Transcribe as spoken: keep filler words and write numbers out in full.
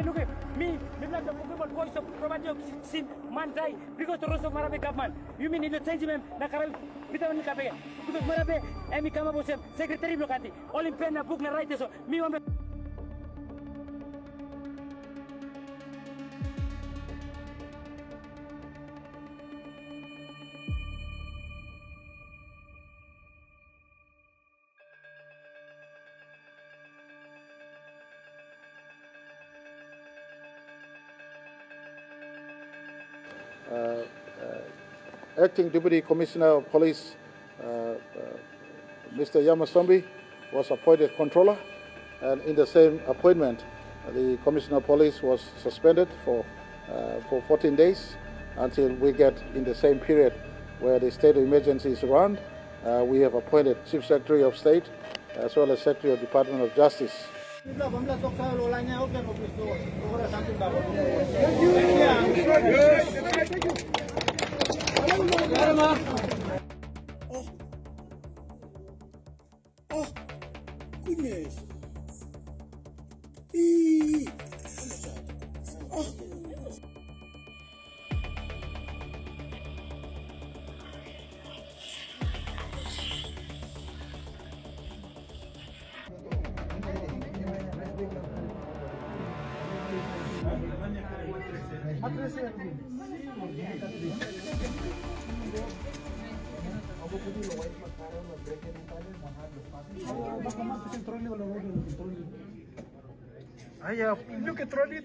me, look at me. Me like the Pokemon voice of Romanjo Sim Mantai, because the Rosso Marabe government. You mean in the change him, Nakara, Vitamin Cafe, because Marabe, Emi Kamabosem, Secretary Blocati, all in pen and book narrator, so me on the. Uh, uh, Acting Deputy Commissioner of Police, uh, uh, Mister Yamasombi, was appointed controller, and in the same appointment, the Commissioner of Police was suspended for uh, for fourteen days until we get in the same period where the state of emergency is around. Uh, we have appointed Chief Secretary of State as well as Secretary of Department of Justice. Oh, oh, goodness. E oh. I have look at trolley.